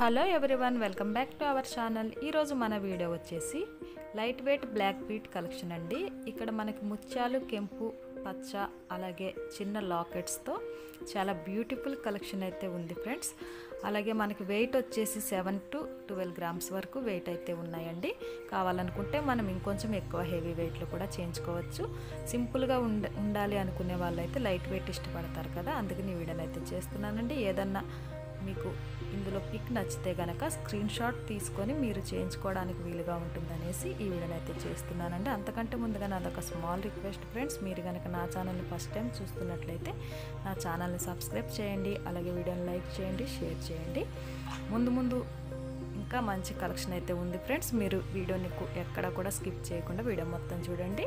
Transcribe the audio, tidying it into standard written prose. Hello everyone, welcome back to our channel. ఈరోజు మన video వచ్చేసి light weight black bead collection అండి. ఇక్కడ మనకి ముత్యాలు, కెంపు, పచ్చ, అలాగే చిన్న లాకెట్స్తో చాలా బ్యూటిఫుల్ కలెక్షన్ అయితే ఉంది ఫ్రెండ్స్. అలాగే మనకి వెయిట్ వచ్చేసి 7 to 12 grams వరకు వెయిట్ అయితే ఉన్నాయండి. కావాలనుకుంటే మనం ఇంకొంచెం ఎక్కువ హెవీ వెయిట్లు కూడా చేయించుకోవచ్చు. సింపుల్గా ఉండాలి అనుకునే వాళ్ళైతే లైట్ వెయిట్ ఇష్టపడతారు కదా, అందుకని ఈ వీడియోని అయితే చేస్తున్నానండి. ఏదన్నా మీకు ఇందులో పిక్ నచ్చితే కనుక స్క్రీన్ షాట్ తీసుకొని మీరు చేయించుకోవడానికి వీలుగా ఉంటుందనేసి ఈ వీడియోని అయితే చేస్తున్నానండి. అంతకంటే ముందుగా నాదొక స్మాల్ రిక్వెస్ట్ ఫ్రెండ్స్, మీరు కనుక నా ఛానల్ని ఫస్ట్ టైం చూస్తున్నట్లయితే నా ఛానల్ని సబ్స్క్రైబ్ చేయండి, అలాగే వీడియోని లైక్ చేయండి, షేర్ చేయండి. ముందు ఇంకా మంచి కలెక్షన్ అయితే ఉంది ఫ్రెండ్స్. మీరు వీడియోని ఎక్కడ కూడా స్కిప్ చేయకుండా వీడియో మొత్తం చూడండి.